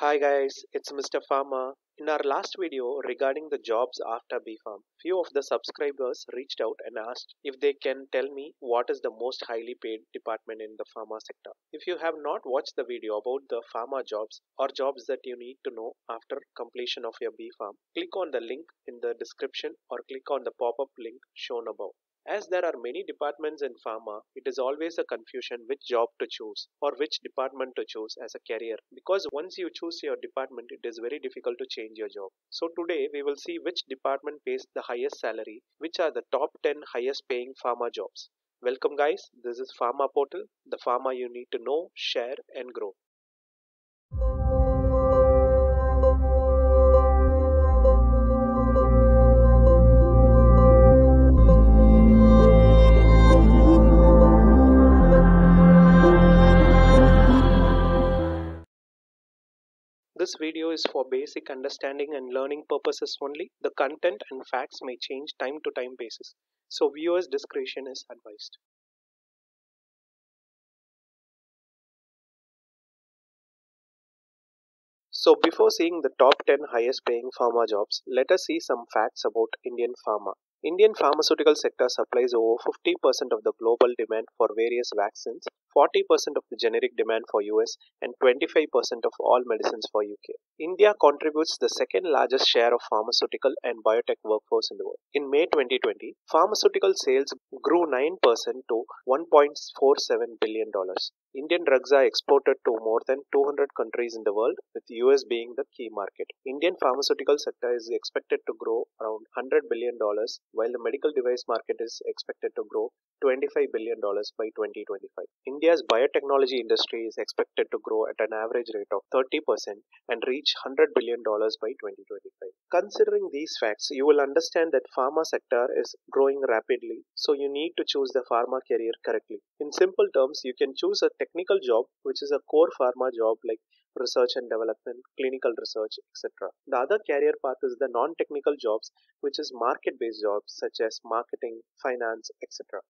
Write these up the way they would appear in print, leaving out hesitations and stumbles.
Hi guys, it's Mr. Pharma. In our last video regarding the jobs after B.Pharm, few of the subscribers reached out and asked if they can tell me what is the most highly paid department in the pharma sector. If you have not watched the video about the pharma jobs or jobs that you need to know after completion of your B.Pharm, click on the link in the description or click on the pop-up link shown above. As there are many departments in pharma, it is always a confusion which job to choose or which department to choose as a career, because once you choose your department, it is very difficult to change your job. So today we will see which department pays the highest salary, which are the top 10 highest paying pharma jobs. Welcome guys, this is Pharma Portal, the pharma you need to know, share and grow. This video is for basic understanding and learning purposes only. The content and facts may change time to time basis, so viewers' discretion is advised. So before seeing the top 10 highest paying pharma jobs, let us see some facts about Indian pharma. Indian pharmaceutical sector supplies over 50% of the global demand for various vaccines, 40% of the generic demand for US and 25% of all medicines for UK. India contributes the second largest share of pharmaceutical and biotech workforce in the world. In May 2020, pharmaceutical sales grew 9% to $1.47 billion. Indian drugs are exported to more than 200 countries in the world, with US being the key market. Indian pharmaceutical sector is expected to grow around $100 billion, while the medical device market is expected to grow $25 billion by 2025. India's biotechnology industry is expected to grow at an average rate of 30% and reach $100 billion by 2025. Considering these facts, you will understand that pharma sector is growing rapidly, so you need to choose the pharma career correctly. In simple terms, you can choose a technical job, which is a core pharma job like research and development, clinical research, etc. The other career path is the non-technical jobs, which is market-based jobs such as marketing, finance, etc.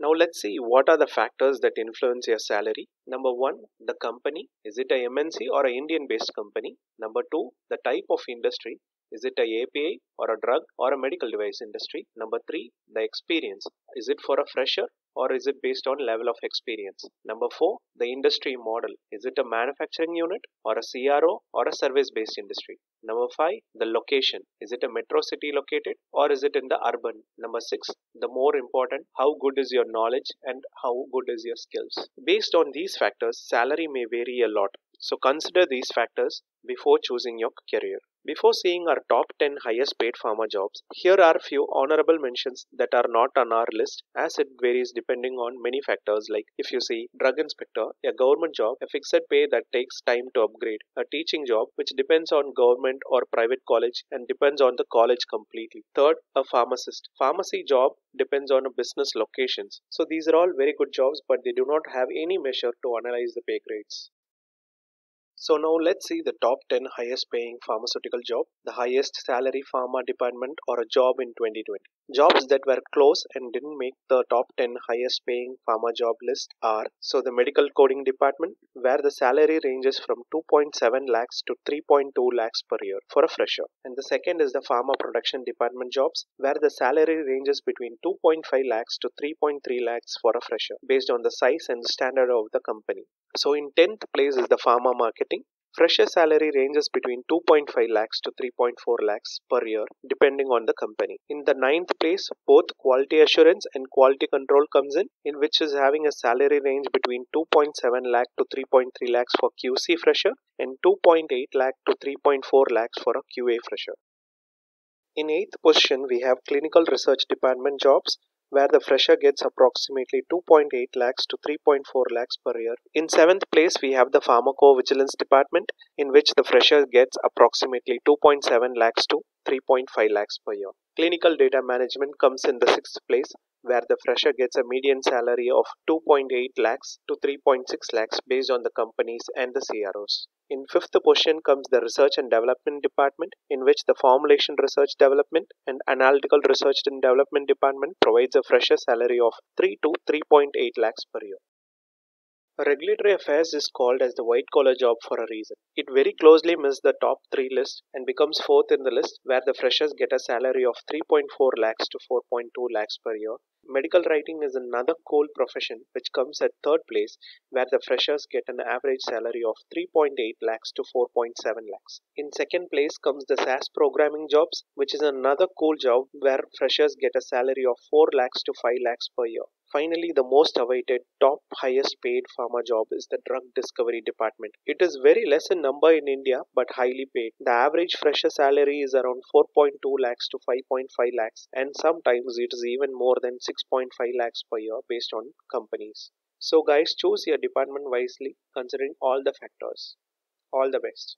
Now let's see what are the factors that influence your salary. Number one, the company. Is it a MNC or an Indian-based company? Number two, the type of industry. Is it a API or a drug or a medical device industry? Number three, the experience. Is it for a fresher or is it based on level of experience? Number four, the industry model. Is it a manufacturing unit or a CRO or a service-based industry? Number five, the location. Is it a metro city located or is it in the urban? Number six, the more important, how good is your knowledge and how good is your skills? Based on these factors, salary may vary a lot. So consider these factors before choosing your career. Before seeing our top 10 highest paid pharma jobs, here are few honorable mentions that are not on our list as it varies depending on many factors, like if you see drug inspector, a government job, a fixed pay that takes time to upgrade, a teaching job which depends on government or private college and depends on the college completely. Third, a pharmacist. Pharmacy job depends on a business locations. So these are all very good jobs, but they do not have any measure to analyze the pay grades. So now let's see the top 10 highest paying pharmaceutical job, the highest salary pharma department or a job in 2020. Jobs that were close and didn't make the top 10 highest paying pharma job list are, so the medical coding department, where the salary ranges from 2.7 lakhs to 3.2 lakhs per year for a fresher. And the second is the pharma production department jobs, where the salary ranges between 2.5 lakhs to 3.3 lakhs for a fresher based on the size and standard of the company. So in 10th place is the pharma marketing. Fresher salary ranges between 2.5 lakhs to 3.4 lakhs per year depending on the company. In the 9th place, both quality assurance and quality control comes in which is having a salary range between 2.7 lakh to 3.3 lakhs for QC fresher and 2.8 lakh to 3.4 lakhs for a QA fresher. In 8th position, we have clinical research department jobs, where the fresher gets approximately 2.8 lakhs to 3.4 lakhs per year. In 7th place, we have the pharmacovigilance department, in which the fresher gets approximately 2.7 lakhs to 3.5 lakhs per year. Clinical data management comes in the 6th place, where the fresher gets a median salary of 2.8 lakhs to 3.6 lakhs based on the companies and the CROs. In 5th position comes the research and development department, in which the formulation research development and analytical research and development department provides a fresher salary of 3 to 3.8 lakhs per year. Regulatory affairs is called as the white collar job for a reason. It very closely misses the top 3 list and becomes fourth in the list, where the freshers get a salary of 3.4 lakhs to 4.2 lakhs per year. Medical writing is another cool profession which comes at third place, where the freshers get an average salary of 3.8 lakhs to 4.7 lakhs. In second place comes the SAS programming jobs, which is another cool job where freshers get a salary of 4 lakhs to 5 lakhs per year. Finally, the most awaited, top highest paid pharma job is the drug discovery department. It is very less in number in India but highly paid. The average fresher salary is around 4.2 lakhs to 5.5 lakhs and sometimes it is even more than 6.5 lakhs per year based on companies. So guys, choose your department wisely considering all the factors. All the best.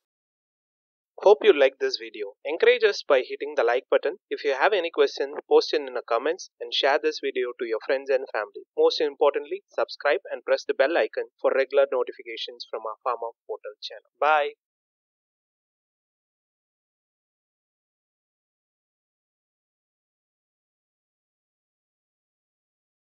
Hope you like this video. Encourage us by hitting the like button. If you have any question, post it in the comments and share this video to your friends and family. Most importantly, subscribe and press the bell icon for regular notifications from our Pharma Portal channel. Bye.